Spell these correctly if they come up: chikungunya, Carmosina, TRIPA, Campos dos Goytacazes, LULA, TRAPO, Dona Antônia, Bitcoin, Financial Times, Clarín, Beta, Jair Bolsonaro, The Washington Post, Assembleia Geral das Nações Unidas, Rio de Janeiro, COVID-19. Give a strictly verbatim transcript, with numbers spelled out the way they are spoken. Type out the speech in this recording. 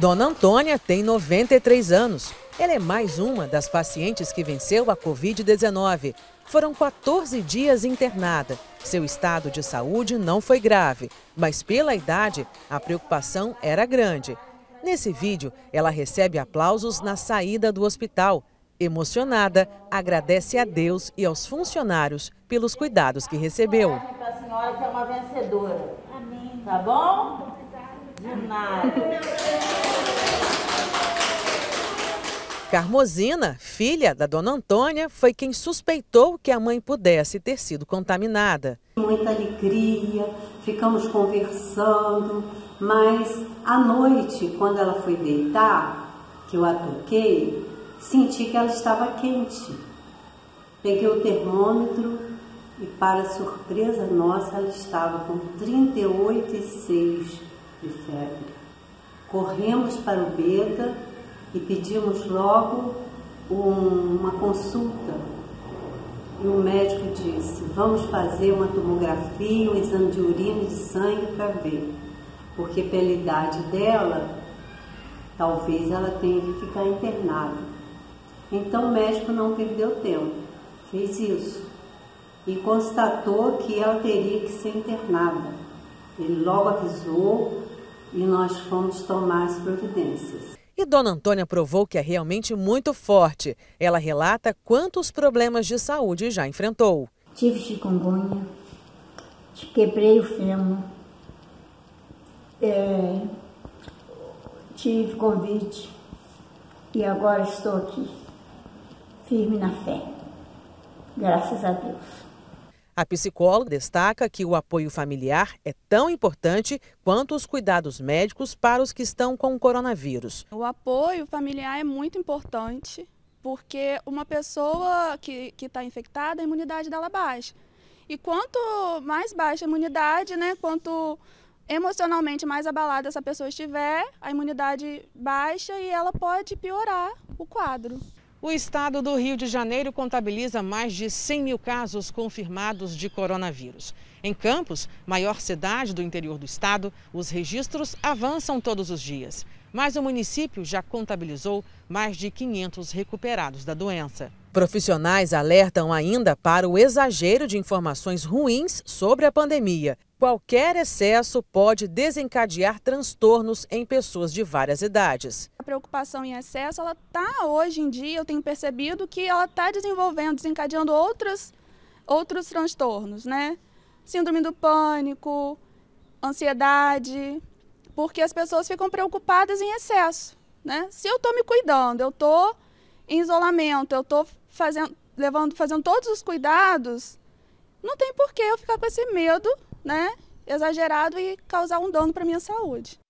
Dona Antônia tem noventa e três anos. Ela é mais uma das pacientes que venceu a covid dezenove. Foram quatorze dias internada. Seu estado de saúde não foi grave, mas pela idade, a preocupação era grande. Nesse vídeo, ela recebe aplausos na saída do hospital. Emocionada, agradece a Deus e aos funcionários pelos cuidados que recebeu. A senhora que é uma vencedora. Amém. Tá bom? De nada. Carmosina, filha da Dona Antônia, foi quem suspeitou que a mãe pudesse ter sido contaminada. Muita alegria, ficamos conversando, mas à noite, quando ela foi deitar, que eu a toquei, senti que ela estava quente. Peguei o termômetro e, para surpresa nossa, ela estava com trinta e oito vírgula seis de febre. Corremos para o Beta e pedimos logo um, uma consulta. E o médico disse, vamos fazer uma tomografia, um exame de urina e de sangue para ver. Porque pela idade dela, talvez ela tenha que ficar internada. Então o médico não perdeu tempo, fez isso e constatou que ela teria que ser internada. Ele logo avisou e nós fomos tomar as providências. E Dona Antônia provou que é realmente muito forte. Ela relata quantos problemas de saúde já enfrentou. Tive chikungunya, quebrei o fêmur, é, tive Covid e agora estou aqui. Firme na fé, graças a Deus. A psicóloga destaca que o apoio familiar é tão importante quanto os cuidados médicos para os que estão com o coronavírus. O apoio familiar é muito importante, porque uma pessoa que que está infectada, a imunidade dela baixa. E quanto mais baixa a imunidade, né, quanto emocionalmente mais abalada essa pessoa estiver, a imunidade baixa e ela pode piorar o quadro. O estado do Rio de Janeiro contabiliza mais de cem mil casos confirmados de coronavírus. Em Campos, maior cidade do interior do estado, os registros avançam todos os dias. Mas o município já contabilizou mais de quinhentos recuperados da doença. Profissionais alertam ainda para o exagero de informações ruins sobre a pandemia. Qualquer excesso pode desencadear transtornos em pessoas de várias idades. A preocupação em excesso, ela está hoje em dia, eu tenho percebido que ela está desenvolvendo, desencadeando outras, outros transtornos, né? Síndrome do pânico, ansiedade, porque as pessoas ficam preocupadas em excesso, né? Se eu estou me cuidando, eu estou em isolamento, eu estou fazendo, levando, fazendo todos os cuidados, não tem por que eu ficar com esse medo, né, exagerado e causar um dano para a minha saúde.